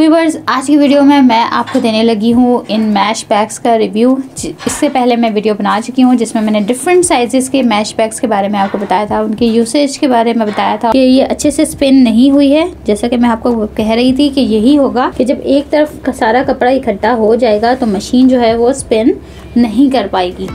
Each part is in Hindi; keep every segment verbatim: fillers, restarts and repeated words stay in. व्यूवर्स, आज की वीडियो में मैं आपको देने लगी हूँ इन मैश बैग्स का रिव्यू। इससे पहले मैं वीडियो बना चुकी हूँ जिसमें मैंने डिफरेंट साइजेस के मैश बैग्स के बारे में आपको बताया था, उनके यूसेज के बारे में बताया था कि ये अच्छे से स्पिन नहीं हुई है। जैसा कि मैं आपको कह रही थी कि यही होगा कि जब एक तरफ का सारा कपड़ा इकट्ठा हो जाएगा तो मशीन जो है वो स्पिन नहीं कर पाएगी।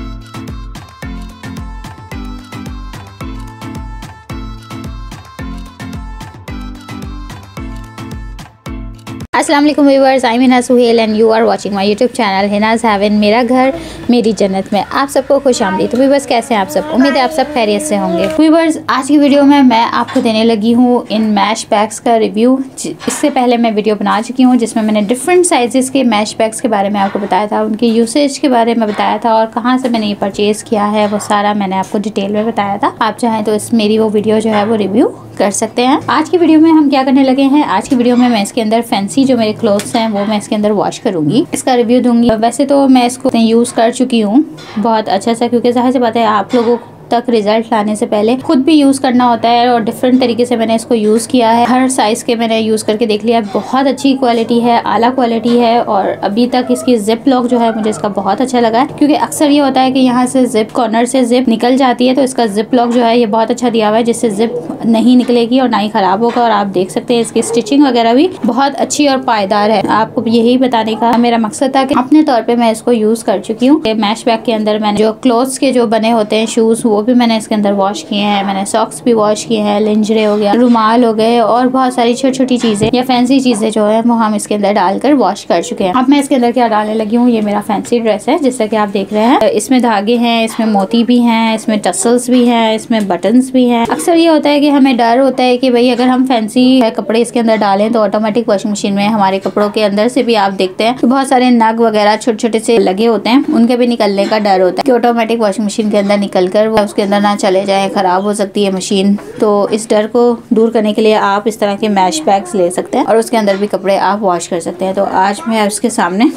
अस्सलाम वालेकुम viewers, I am Hina Suhail and you are watching my YouTube channel Hina's haven, मेरा घर मेरी जन्नत में आप सबको खुश आमदी। तो व्यूअर्स, कैसे हैं आप सब? उम्मीद है आप सब खैरियत से होंगे। व्यूअर्स, आज की वीडियो में मैं आपको देने लगी हूँ इन मैश बैग्स का रिव्यू। इससे पहले मैं वीडियो बना चुकी हूँ जिसमें मैंने डिफरेंट साइजेस के मैश बैग्स के बारे में आपको बताया था, उनके यूसेज के बारे में बताया था और कहाँ से मैंने ये परचेज़ किया है वो सारा मैंने आपको डिटेल में बताया था। आप चाहें तो इस मेरी वो वीडियो जो है वो रिव्यू कर सकते हैं। आज की वीडियो में हम क्या करने लगे हैं, आज की वीडियो में मैं इसके अंदर फैंसी जो मेरे क्लोथ्स हैं वो मैं इसके अंदर वॉश करूंगी, इसका रिव्यू दूंगी। वैसे तो मैं इसको यूज़ कर चुकी हूँ बहुत अच्छा सा, क्योंकि जाहिर सी बात है आप लोगों तक रिजल्ट लाने से पहले खुद भी यूज़ करना होता है और डिफरेंट तरीके से मैंने इसको यूज़ किया है। हर साइज़ के मैंने यूज़ करके देख लिया है, बहुत अच्छी क्वालिटी है, आला क्वालिटी है और अभी तक इसकी जिप लॉक जो है मुझे इसका बहुत अच्छा लगा है, क्योंकि अक्सर ये होता है कि यहाँ से जिप कॉर्नर से जिप निकल जाती है, तो इसका जिप लॉक जो है ये बहुत अच्छा दिया हुआ है जिससे जिप नहीं निकलेगी और ना ही ख़राब होगा। और आप देख सकते हैं इसकी स्टिचिंग वगैरह भी बहुत अच्छी और पायदार है। आपको यही बताने का मेरा मकसद था कि अपने तौर पर मैं इसको यूज़ कर चुकी हूँ। मैश बैग के अंदर मैंने जो क्लोथ्स के जो बने होते हैं शूज़ वो भी मैंने इसके अंदर वॉश किए हैं, मैंने सॉक्स भी वॉश किए हैं, लिंजरे हो गया, रुमाल हो गए और बहुत सारी छोटी छोटी चीजें या फैंसी चीजें जो है वो हम इसके अंदर डालकर वॉश कर चुके हैं। अब मैं इसके अंदर क्या डालने लगी हूँ, ये मेरा फैंसी ड्रेस है जैसा कि आप देख रहे हैं। इसमें धागे हैं, इसमें मोती भी हैं, इसमें टसल्स भी हैं, इसमें बटन्स भी हैं। अक्सर ये होता है कि हमें डर होता है कि भाई अगर हम फैंसी कपड़े इसके अंदर डालें तो ऑटोमेटिक वॉशिंग मशीन में हमारे कपड़ों के अंदर से भी आप देखते हैं तो बहुत सारे नग वगैरह छोटे छोटे से लगे होते हैं, उनके भी निकलने का डर होता है कि ऑटोमेटिक वॉशिंग मशीन के अंदर निकलकर उसके अंदर ना चले जाए, खराब हो सकती है मशीन। तो इस डर को दूर करने के लिए आप इस तरह के मैश बैग्स ले सकते हैं और उसके अंदर भी कपड़े आप वॉश कर सकते हैं। तो आज मैं उसके सामने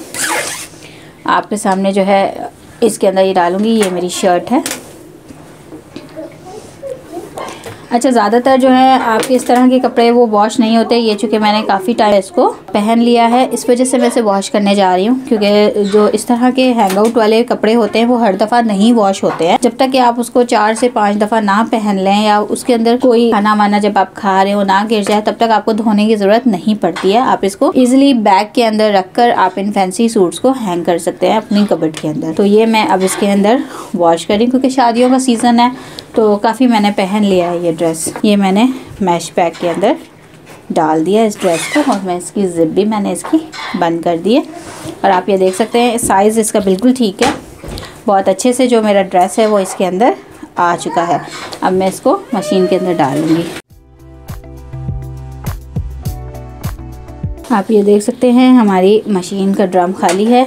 आपके सामने जो है इसके अंदर ये डालूंगी। ये मेरी शर्ट है। अच्छा, ज़्यादातर जो है आपके इस तरह के कपड़े वो वॉश नहीं होते। ये चूँकि मैंने काफ़ी टाइम इसको पहन लिया है इस वजह से मैं इसे वॉश करने जा रही हूँ, क्योंकि जो इस तरह के हैंगआउट वाले कपड़े होते हैं वो हर दफ़ा नहीं वॉश होते हैं। जब तक कि आप उसको चार से पाँच दफ़ा ना पहन लें या उसके अंदर कोई खाना वाना जब आप खा रहे हो ना गिर जाए तब तक आपको धोने की ज़रूरत नहीं पड़ती है। आप इसको ईजिली बैग के अंदर रख कर आप इन फैंसी सूट्स को हैंग कर सकते हैं अपनी कबर्ड के अंदर। तो ये मैं अब इसके अंदर वॉश कर रही हूँ क्योंकि शादियों का सीज़न है तो काफ़ी मैंने पहन लिया है ये ड्रेस। ये मैंने मैश बैग के अंदर डाल दिया इस ड्रेस को और मैं इसकी ज़िप भी मैंने इसकी बंद कर दी है और आप ये देख सकते हैं साइज़ इसका बिल्कुल ठीक है। बहुत अच्छे से जो मेरा ड्रेस है वो इसके अंदर आ चुका है। अब मैं इसको मशीन के अंदर डालूँगी। आप ये देख सकते हैं हमारी मशीन का ड्रम खाली है।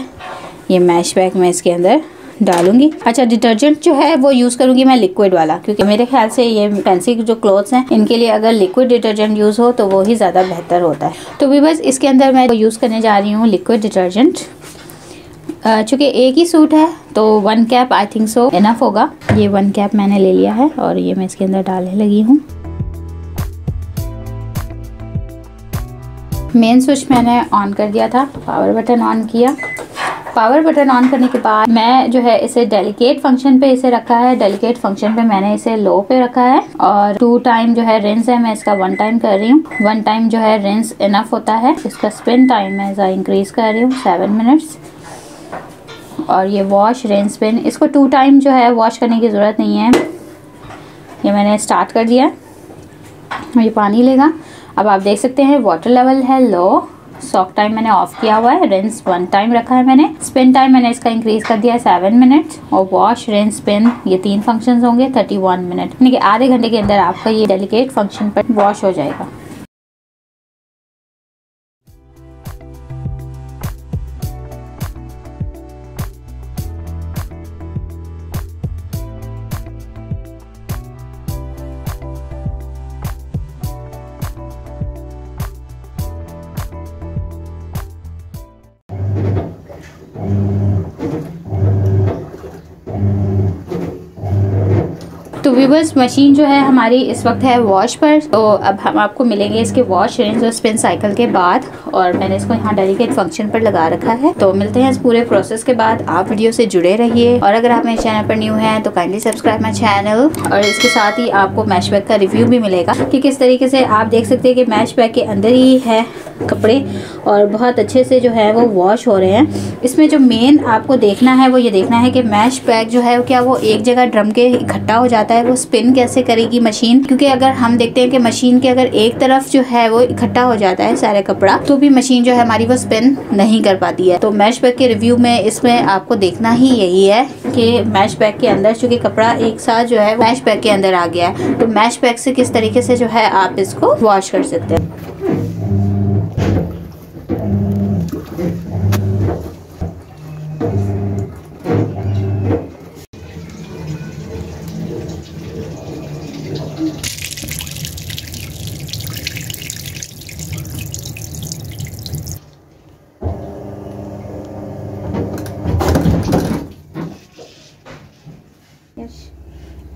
ये मैश बैग मैं इसके अंदर डालूंगी। अच्छा, डिटर्जेंट जो है वो यूज़ करूंगी मैं लिक्विड वाला, क्योंकि मेरे ख्याल से ये फैंसी जो क्लोथ्स हैं इनके लिए अगर लिक्विड डिटर्जेंट यूज़ हो तो वो ही ज़्यादा बेहतर होता है। तो भी बस इसके अंदर मैं यूज़ करने जा रही हूँ लिक्विड डिटर्जेंट। चूँकि एक ही सूट है तो one cap I think so enough होगा। ये वन कैप मैंने ले लिया है और ये मैं इसके अंदर डालने लगी हूँ। मेन स्विच मैंने ऑन कर दिया था, पावर बटन ऑन किया। पावर बटन ऑन करने के बाद मैं जो है इसे डेलिकेट फंक्शन पे इसे रखा है। डेलिकेट फंक्शन पे मैंने इसे लो पे रखा है और टू टाइम जो है रिंस है, मैं इसका वन टाइम कर रही हूँ। वन टाइम जो है रिंस इनफ होता है। इसका स्पिन टाइम मैं इसका इंक्रीज कर रही हूँ सेवन मिनट्स। और ये वॉश रिंस स्पिन इसको टू टाइम जो है वॉश करने की ज़रूरत नहीं है। ये मैंने स्टार्ट कर दिया, ये पानी लेगा। अब आप देख सकते हैं वाटर लेवल है लो। सॉक टाइम मैंने ऑफ किया हुआ है, रिंस वन टाइम रखा है मैंने। स्पिन टाइम मैंने इसका इंक्रीज कर दिया है सेवन मिनट और वॉश रिंस स्पिन ये तीन फंक्शंस होंगे थर्टी वन मिनट यानी कि आधे घंटे के अंदर आपका ये डेलिकेट फंक्शन पर वॉश हो जाएगा। तो व्यूवर्स मशीन जो है हमारी इस वक्त है वॉश पर। तो अब हम आपको मिलेंगे इसके वॉश रेंज और स्पिन साइकिल के बाद, और मैंने इसको यहाँ डेलीकेट फंक्शन पर लगा रखा है। तो मिलते हैं इस पूरे प्रोसेस के बाद, आप वीडियो से जुड़े रहिए। और अगर आप मेरे चैनल पर न्यू हैं तो काइंडली सब्सक्राइब माई चैनल। और इसके साथ ही आपको मैश बैग का रिव्यू भी मिलेगा कि किस तरीके से आप देख सकते हैं कि मैश बैग के अंदर ही है कपड़े और बहुत अच्छे से जो है वो वॉश हो रहे हैं। इसमें जो मेन आपको देखना है वो ये देखना है कि मैश बैग जो है क्या वो एक जगह ड्रम के इकट्ठा हो जाता है, वो स्पिन कैसे करेगी मशीन। क्योंकि अगर हम देखते हैं कि मशीन के अगर एक तरफ जो है वो इकट्ठा हो जाता है सारा कपड़ा तो भी मशीन जो है हमारी वो स्पिन नहीं कर पाती है। तो मैश बैग के रिव्यू में इसमें आपको देखना ही यही है कि मैश बैग के अंदर चूँकि कपड़ा एक साथ जो है मैश बैग के अंदर आ गया है तो मैश बैग से किस तरीके से जो है आप इसको वॉश कर सकते हैं।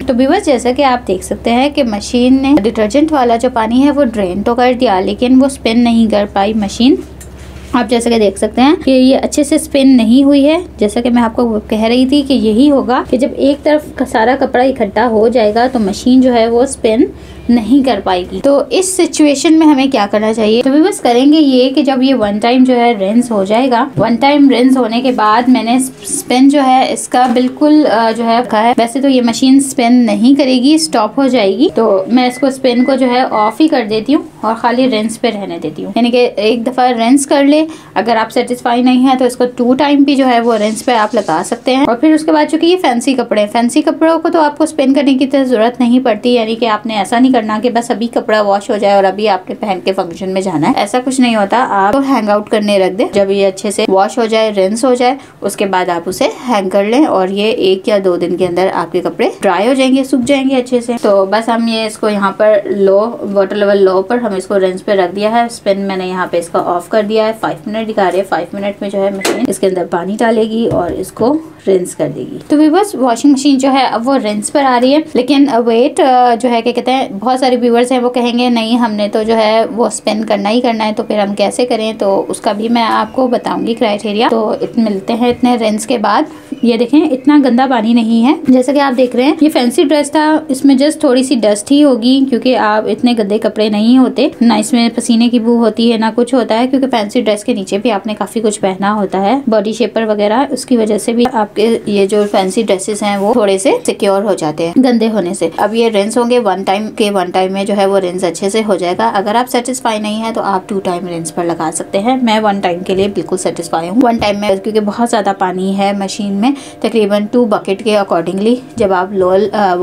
तो व्यूअर्स जैसा कि आप देख सकते हैं कि मशीन ने डिटर्जेंट वाला जो पानी है वो ड्रेन तो कर दिया लेकिन वो स्पिन नहीं कर पाई मशीन। आप जैसा कि देख सकते हैं कि ये अच्छे से स्पिन नहीं हुई है। जैसा कि मैं आपको कह रही थी कि यही होगा कि जब एक तरफ सारा कपड़ा इकट्ठा हो जाएगा तो मशीन जो है वो स्पिन नहीं कर पाएगी। तो इस सिचुएशन में हमें क्या करना चाहिए, तो बस करेंगे ये कि जब ये वन टाइम जो है रिंस हो जाएगा, वन टाइम रिंस होने के बाद मैंने स्पिन जो है इसका बिल्कुल जो है रखा है। वैसे तो ये मशीन स्पिन नहीं करेगी, स्टॉप हो जाएगी, तो मैं इसको स्पिन को जो है ऑफ ही कर देती हूँ और खाली रिंस पे रहने देती हूँ। यानी कि एक दफ़ा रिंस कर ले, अगर आप सेटिस्फाई नहीं है तो इसको टू टाइम भी जो है वो रिंस पे आप लगा सकते हैं। और फिर उसके बाद चूंकि ये फैंसी कपड़े हैं, फैंसी कपड़ों को तो आपको स्पिन करने की तो जरूरत नहीं पड़ती। यानी कि आपने ऐसा नहीं करना कि बस अभी कपड़ा वॉश हो जाए और अभी आपने पहन के फंक्शन में जाना है, ऐसा कुछ नहीं होता। आप तो हैंग आउट करने रख दे, जब ये अच्छे से वॉश हो जाए, रिंस हो जाए, उसके बाद आप उसे हैंग कर लें और ये एक या दो दिन के अंदर आपके कपड़े ड्राई हो जाएंगे, सूख जाएंगे अच्छे से। तो बस हम ये इसको यहाँ पर लो, वाटर लेवल लो पर हम इसको रिंस पे रख दिया है। स्पिन मैंने यहाँ पे इसका ऑफ कर दिया है। मिनट दिखा रहे हैं, फाइव मिनट में जो है मशीन इसके अंदर पानी डालेगी और इसको रिंस कर देगी। तो व्यूवर्स वॉशिंग मशीन जो है अब वो रिंस पर आ रही है, लेकिन वेट जो है क्या कहते हैं, बहुत सारे व्यूवर्स हैं वो कहेंगे नहीं हमने तो जो है वो स्पिन करना ही करना है, तो फिर हम कैसे करें। तो उसका भी मैं आपको बताऊंगी क्राइटेरिया। तो इतने मिलते हैं इतने रिंस के बाद। ये देखें इतना गंदा पानी नहीं है, जैसा कि आप देख रहे हैं ये फैंसी ड्रेस था, इसमें जस्ट थोड़ी सी डस्ट ही होगी क्योंकि आप इतने गंदे कपड़े नहीं होते, ना इसमें पसीने की बू होती है ना कुछ होता है, क्योंकि फैंसी ड्रेस के नीचे भी आपने काफी कुछ पहना होता है, बॉडी शेपर वगैरह, उसकी वजह से भी आपके ये जो फैंसी ड्रेसेस हैं वो थोड़े से सिक्योर हो जाते हैं गंदे होने से। अब ये रिंस होंगे वन टाइम के, वन टाइम में जो है वो रिंस अच्छे से हो जाएगा। अगर आप सेटिस्फाई नहीं है तो आप टू टाइम रिंस पर लगा सकते हैं। मैं वन टाइम के लिए बिल्कुल सेटिस्फाई हूँ। वन टाइम में क्योंकि बहुत ज्यादा पानी है मशीन में, तकरीबन टू बकेट के अकॉर्डिंगली, जब आप लो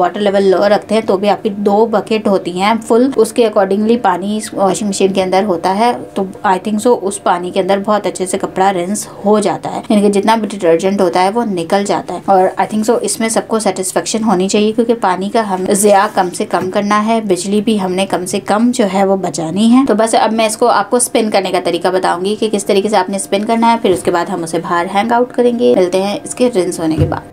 वाटर लेवल लो रखते हैं तो भी आपकी दो बकेट होती हैं फुल, उसके अकॉर्डिंगली पानी वॉशिंग मशीन के अंदर होता है। तो आई थिंक सो उस पानी के अंदर बहुत अच्छे से कपड़ा रिंस हो जाता है, यानी कि जितना भी डिटर्जेंट होता है वो निकल जाता है। और आई थिंक सो इसमें सबको सेटिस्फेक्शन होनी चाहिए क्योंकि पानी का हम ज़िया कम से कम करना है, बिजली भी हमने कम से कम जो है वो बचानी है। तो बस अब मैं इसको आपको स्पिन करने का तरीका बताऊंगी कि किस तरीके से आपने स्पिन करना है, फिर उसके बाद हम उसे बाहर हैंग आउट करेंगे। मिलते हैं इसके रिंस होने के बाद।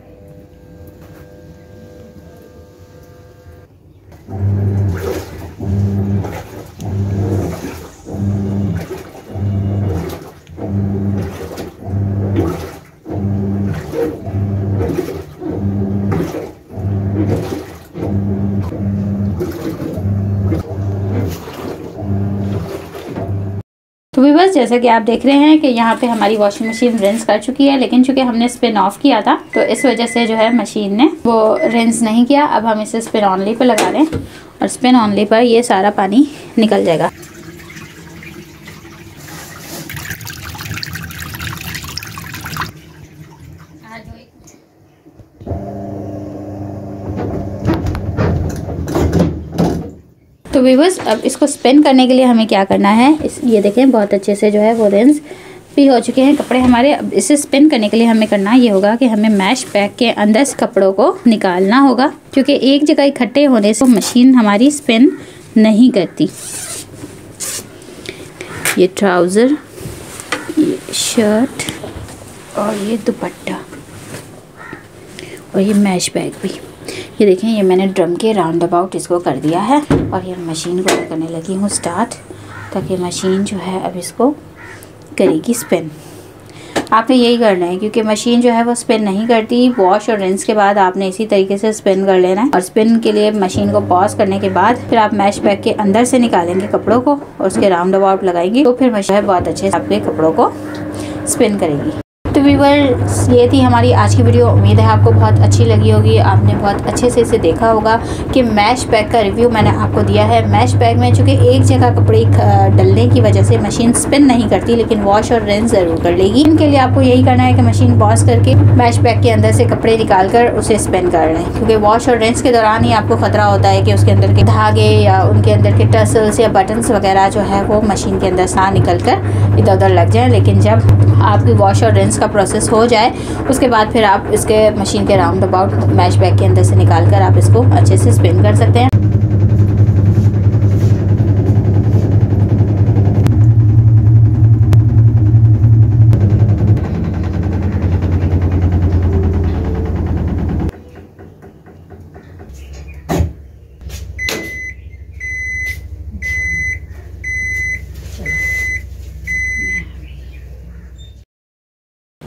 तो व्यूअर्स जैसा कि आप देख रहे हैं कि यहाँ पे हमारी वॉशिंग मशीन रिंस कर चुकी है, लेकिन चूंकि हमने स्पिन ऑफ किया था तो इस वजह से जो है मशीन ने वो रिंस नहीं किया। अब हम इसे स्पिन ऑनली पर लगा दें और स्पिन ऑनली पर ये सारा पानी निकल जाएगा। तो व्यूअर्स अब इसको स्पिन करने के लिए हमें क्या करना है, इस ये देखें बहुत अच्छे से जो है वो रिंस भी हो चुके हैं कपड़े हमारे। अब इसे स्पिन करने के लिए हमें करना ये होगा कि हमें मैश बैग के अंदर से कपड़ों को निकालना होगा, क्योंकि एक जगह इकट्ठे होने से मशीन हमारी स्पिन नहीं करती। ये ट्राउज़र, ये शर्ट और ये दुपट्टा और ये मैश बैग भी, ये देखें, ये मैंने ड्रम के राउंड अबाउट इसको कर दिया है और ये मशीन को करने लगी हूँ स्टार्ट, ताकि मशीन जो है अब इसको करेगी स्पिन। आपने यही करना है क्योंकि मशीन जो है वो स्पिन नहीं करती। वॉश और रिंस के बाद आपने इसी तरीके से स्पिन कर लेना है और स्पिन के लिए मशीन को पॉज करने के बाद फिर आप मैश बैग के अंदर से निकालेंगे कपड़ों को और उसके राउंड अबाउट लगाएंगे तो फिर मशीन बहुत अच्छे से आपके कपड़ों को स्पिन करेगी। तो व्यूअर्स, ये थी हमारी आज की वीडियो। उम्मीद है आपको बहुत अच्छी लगी होगी। आपने बहुत अच्छे से इसे देखा होगा कि मैश बैग का रिव्यू मैंने आपको दिया है। मैश बैग में चूँकि एक जगह कपड़े डलने की वजह से मशीन स्पिन नहीं करती, लेकिन वॉश और रिंस ज़रूर कर लेगी। इनके लिए आपको यही करना है कि मशीन पॉज करके मैश बैग के अंदर से कपड़े निकाल कर उसे स्पिन कर लें, क्योंकि वॉश और रिंस के दौरान ही आपको ख़तरा होता है कि उसके अंदर के धागे या उनके अंदर के टसल्स या बटन्स वगैरह जो है वो मशीन के अंदर से निकल कर इधर उधर लग जाएँ। लेकिन जब आपकी वॉश और रिंस का प्रोसेस हो जाए उसके बाद फिर आप इसके मशीन के राउंड अबाउट मैश बैग के अंदर से निकाल कर आप इसको अच्छे से स्पिन कर सकते हैं।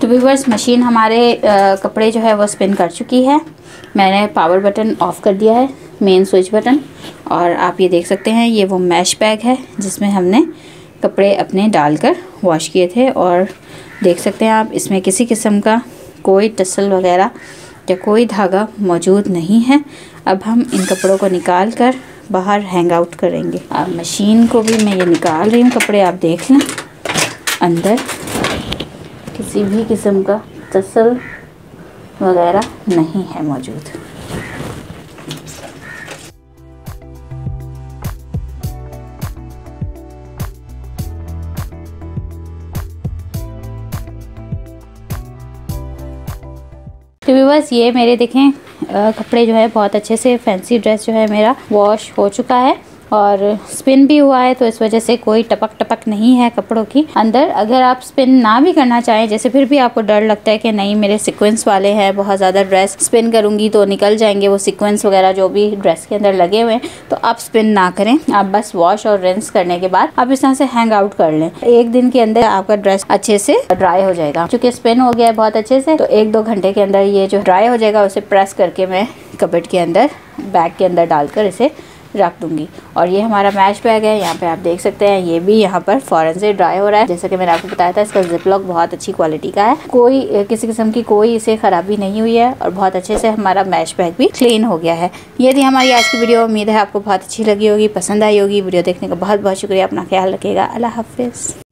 तो व्यूअर्स, मशीन हमारे आ, कपड़े जो है वो स्पिन कर चुकी है। मैंने पावर बटन ऑफ़ कर दिया है, मेन स्विच बटन, और आप ये देख सकते हैं ये वो मैश बैग है जिसमें हमने कपड़े अपने डालकर वॉश किए थे। और देख सकते हैं आप, इसमें किसी किस्म का कोई टसल वगैरह या कोई धागा मौजूद नहीं है। अब हम इन कपड़ों को निकाल कर बाहर हैंग आउट करेंगे। अब मशीन को भी मैं ये निकाल रही हूँ, कपड़े आप देख लें, अंदर किसी भी किस्म का टसल वगैरह नहीं है मौजूद। तो व्यूअर्स, ये मेरे देखें कपड़े जो है बहुत अच्छे से, फैंसी ड्रेस जो है मेरा वॉश हो चुका है और स्पिन भी हुआ है, तो इस वजह से कोई टपक टपक नहीं है कपड़ों की अंदर। अगर आप स्पिन ना भी करना चाहें, जैसे फिर भी आपको डर लगता है कि नहीं मेरे सीक्वेंस वाले हैं, बहुत ज़्यादा ड्रेस स्पिन करूँगी तो निकल जाएंगे वो सीक्वेंस वगैरह जो भी ड्रेस के अंदर लगे हुए हैं, तो आप स्पिन ना करें। आप बस वॉश और रिंस करने के बाद आप इस तरह से हैंग आउट कर लें। एक दिन के अंदर आपका ड्रेस अच्छे से ड्राई हो जाएगा। चूँकि स्पिन हो गया है बहुत अच्छे से, तो एक दो घंटे के अंदर ये जो ड्राई हो जाएगा उसे प्रेस करके मैं कपबोर्ड के अंदर, बैग के अंदर डालकर इसे रख दूंगी। और ये हमारा मैश बैग है, यहाँ पे आप देख सकते हैं ये भी यहाँ पर फ़ौरन से ड्राई हो रहा है। जैसा कि मैंने आपको बताया था, इसका जिप लॉक बहुत अच्छी क्वालिटी का है, कोई किसी किस्म की कोई इसे ख़राबी नहीं हुई है और बहुत अच्छे से हमारा मैश बैग भी क्लीन हो गया है। ये थी हमारी आज की वीडियो। उम्मीद है आपको बहुत अच्छी लगी होगी, पसंद आई होगी। वीडियो देखने का बहुत बहुत शुक्रिया। अपना ख्याल रखिएगा। अल्लाह हाफिज़।